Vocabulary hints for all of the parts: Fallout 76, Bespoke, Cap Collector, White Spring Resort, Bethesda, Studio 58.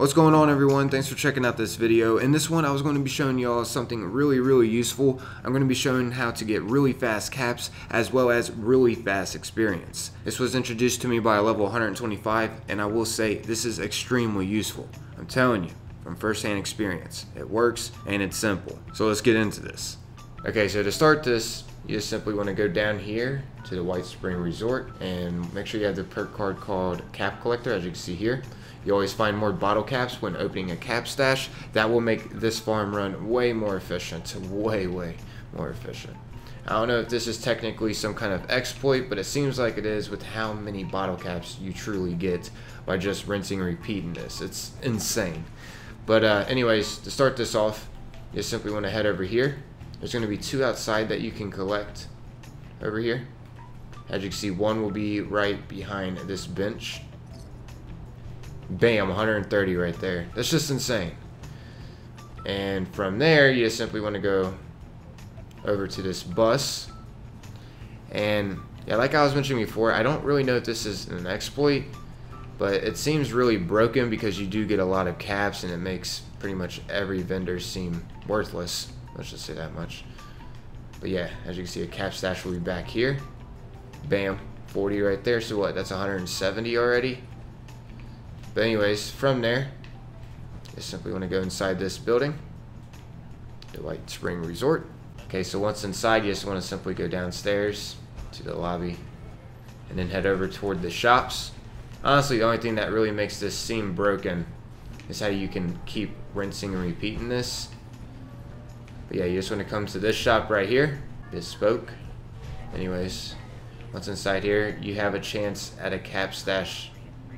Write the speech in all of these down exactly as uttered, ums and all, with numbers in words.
What's going on, everyone? Thanks for checking out this video. In this one, I was going to be showing y'all something really, really useful. I'm going to be showing how to get really fast caps as well as really fast experience. This was introduced to me by level one hundred twenty-five, and I will say this is extremely useful. I'm telling you, from first-hand experience, it works and it's simple. So let's get into this. Okay, so to start this, you just simply want to go down here to the White Spring Resort and make sure you have the perk card called Cap Collector, as you can see here. You always find more bottle caps when opening a cap stash. That will make this farm run way more efficient, way, way more efficient. I don't know if this is technically some kind of exploit, but it seems like it is with how many bottle caps you truly get by just rinsing and repeating this. It's insane. But uh, anyways, to start this off, you just simply want to head over here. There's going to be two outside that you can collect over here. As you can see, one will be right behind this bench. Bam, one hundred thirty right there. That's just insane. And from there, you just simply want to go over to this bus. And yeah, like I was mentioning before, I don't really know if this is an exploit, but it seems really broken because you do get a lot of caps and it makes pretty much every vendor seem worthless. Let's just say that much. But yeah, as you can see, a cap stash will be back here. Bam, forty right there. So what, that's one hundred seventy already. But anyways, from there, just simply want to go inside this building, the White Spring Resort. Okay, so once inside, you just want to simply go downstairs to the lobby and then head over toward the shops. Honestly, the only thing that really makes this seem broken is how you can keep rinsing and repeating this. But yeah, you just want to come to this shop right here, Bespoke. Anyways, once inside here, you have a chance at a cap stash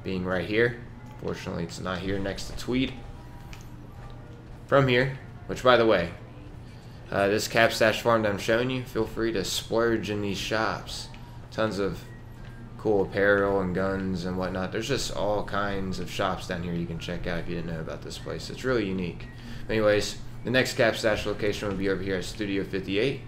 being right here. Fortunately, it's not here next to Tweed. From here, which by the way, uh, this cap stash farm that I'm showing you, feel free to splurge in these shops. Tons of cool apparel and guns and whatnot. There's just all kinds of shops down here you can check out if you didn't know about this place. It's really unique. Anyways, the next cap stash location will be over here at Studio fifty-eight,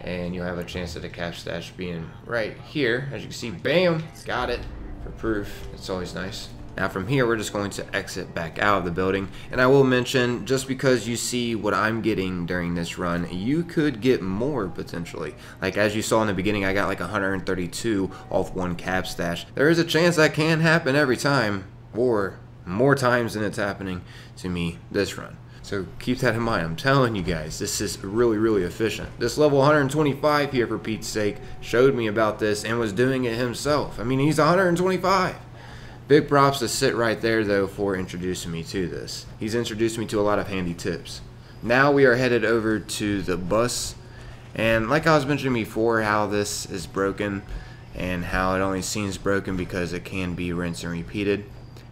and you'll have a chance at a cap stash being right here. As you can see, bam, got it for proof. It's always nice. Now from here, we're just going to exit back out of the building. And I will mention, just because you see what I'm getting during this run, you could get more potentially. Like as you saw in the beginning, I got like one hundred thirty-two off one cap stash. There is a chance that can happen every time, or more times than it's happening to me this run. So keep that in mind. I'm telling you guys, this is really, really efficient. This level one hundred twenty-five here, for Pete's sake, showed me about this and was doing it himself. I mean, he's one hundred twenty-five. Big props to Sit right there, though, for introducing me to this. He's introduced me to a lot of handy tips. Now we are headed over to the bus. And like I was mentioning before, how this is broken and how it only seems broken because it can be rinsed and repeated.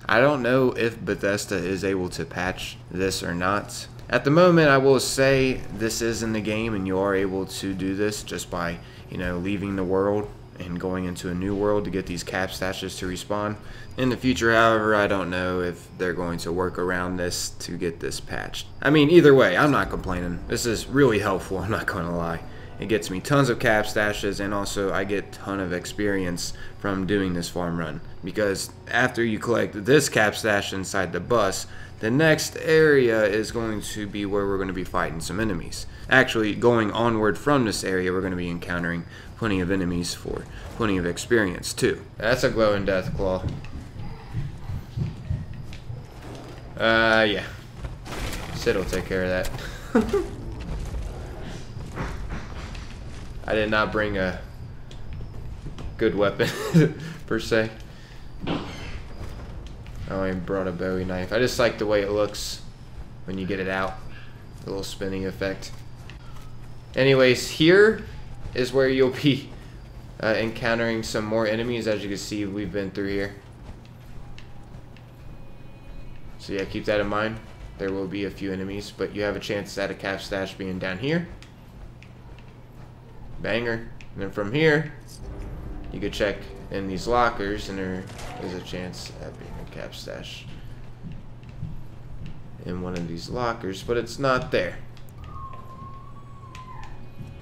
I don't know if Bethesda is able to patch this or not. At the moment, I will say this is in the game and you are able to do this just by, you know, leaving the world and going into a new world to get these cap stashes to respawn. In the future, however, I don't know if they're going to work around this to get this patched. I mean, either way, I'm not complaining. This is really helpful, I'm not going to lie. It gets me tons of cap stashes, and also I get a ton of experience from doing this farm run, because after you collect this cap stash inside the bus, the next area is going to be where we're going to be fighting some enemies. Actually, going onward from this area, we're going to be encountering plenty of enemies for plenty of experience too. That's a glowing death claw. Uh, yeah. Sid will take care of that. I did not bring a good weapon, per se. I only brought a Bowie knife. I just like the way it looks when you get it out. The little spinning effect. Anyways, here is where you'll be uh, encountering some more enemies. As you can see, we've been through here. So yeah, keep that in mind. There will be a few enemies, but you have a chance at a cap stash being down here. Banger. And then from here, you could check in these lockers and there is a chance at being a cap stash in one of these lockers, but it's not there.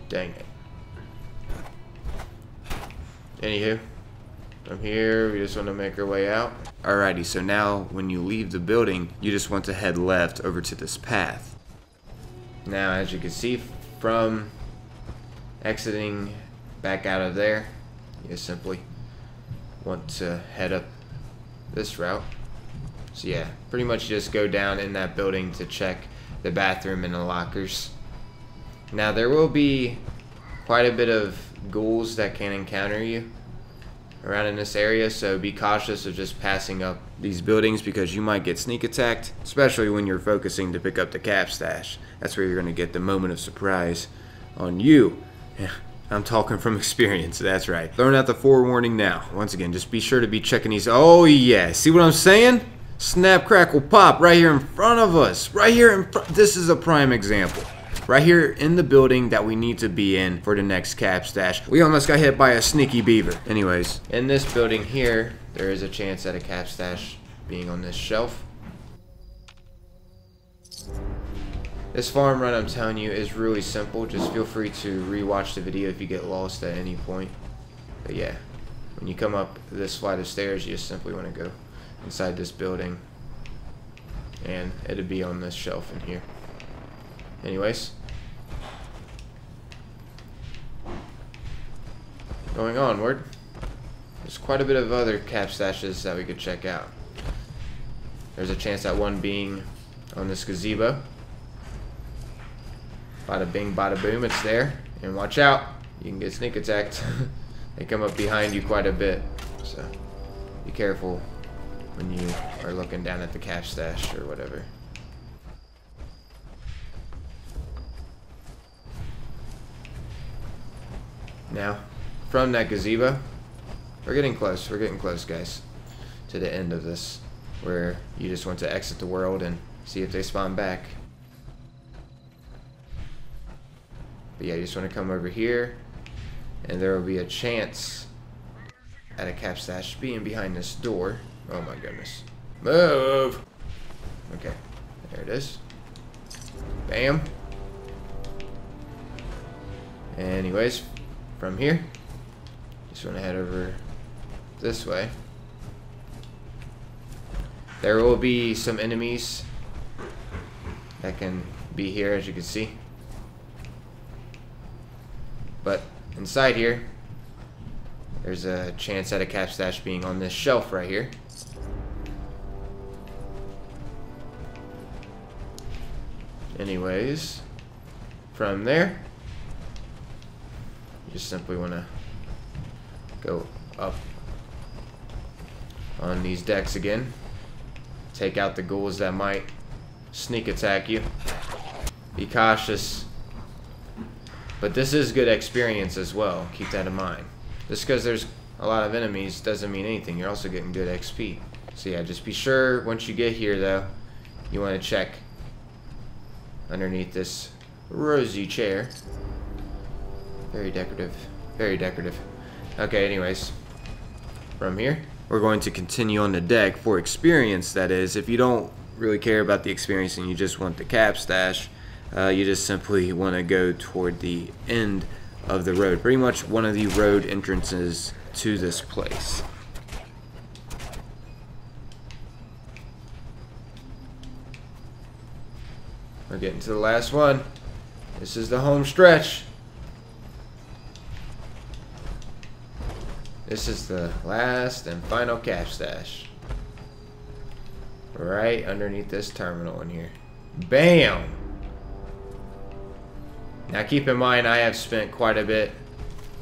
Dang it. Anywho, from here, we just want to make our way out. Alrighty, so now when you leave the building, you just want to head left over to this path. Now, as you can see from exiting back out of there, you simply want to head up this route. So yeah, pretty much just go down in that building to check the bathroom and the lockers. Now there will be quite a bit of ghouls that can encounter you around in this area, so be cautious of just passing up these buildings because you might get sneak attacked, especially when you're focusing to pick up the cap stash. That's where you're going to get the moment of surprise on you. I'm talking from experience, that's right. Throwing out the forewarning now. Once again, just be sure to be checking these. Oh yeah, see what I'm saying? Snap, crackle, pop right here in front of us. Right here in front. This is a prime example. Right here in the building that we need to be in for the next cap stash. We almost got hit by a sneaky beaver. Anyways, in this building here, there is a chance at a cap stash being on this shelf. This farm run, I'm telling you, is really simple. Just feel free to rewatch the video if you get lost at any point. But yeah, when you come up this flight of stairs, you just simply want to go inside this building. And it'll be on this shelf in here. Anyways. Going onward, there's quite a bit of other cap stashes that we could check out. There's a chance at one being on this gazebo. Bada bing, bada boom, it's there. And watch out, you can get sneak attacked. They come up behind you quite a bit, so be careful when you are looking down at the cap stash or whatever. Now, from that gazebo, we're getting close, we're getting close guys, to the end of this, where you just want to exit the world and see if they spawn back. But yeah, you just want to come over here, and there will be a chance at a cap stash being behind this door. Oh my goodness. Move! Okay, there it is. Bam! Anyways, from here, just want to head over this way. There will be some enemies that can be here, as you can see. But inside here, there's a chance at a cap stash being on this shelf right here. Anyways, from there, just simply want to go up on these decks again. Take out the ghouls that might sneak attack you. Be cautious. But this is good experience as well. Keep that in mind. Just because there's a lot of enemies doesn't mean anything. You're also getting good X P. So yeah, just be sure once you get here though, you want to check underneath this rosy chair. Very decorative. Very decorative. Okay, anyways. From here, we're going to continue on the deck for experience, that is. If you don't really care about the experience and you just want the cap stash, uh, you just simply want to go toward the end of the road. Pretty much one of the road entrances to this place. We're getting to the last one. This is the home stretch. This is the last and final cap stash. Right underneath this terminal in here. Bam! Now keep in mind, I have spent quite a bit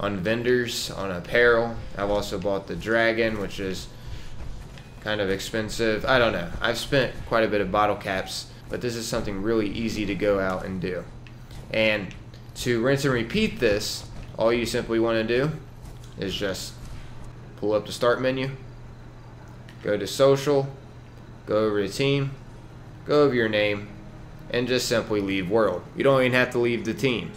on vendors, on apparel. I've also bought the dragon, which is kind of expensive. I don't know. I've spent quite a bit of bottle caps, but this is something really easy to go out and do. And to rinse and repeat this, all you simply want to do is just pull up the start menu, go to social, go over to team, go over your name, and just simply leave world. You don't even have to leave the team.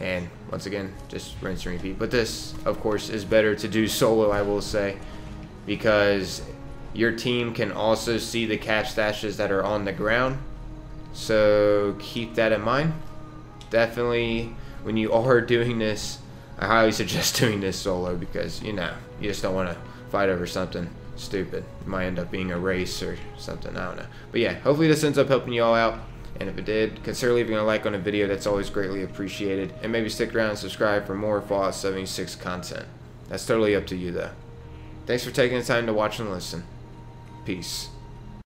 And once again, just rinse and repeat. But this, of course, is better to do solo, I will say, because your team can also see the cap stashes that are on the ground. So keep that in mind. Definitely, when you are doing this, I highly suggest doing this solo because, you know, you just don't want to fight over something stupid. It might end up being a race or something, I don't know. But yeah, hopefully this ends up helping you all out. And if it did, consider leaving a like on a video, that's always greatly appreciated. And maybe stick around and subscribe for more Fallout seventy-six content. That's totally up to you though. Thanks for taking the time to watch and listen. Peace.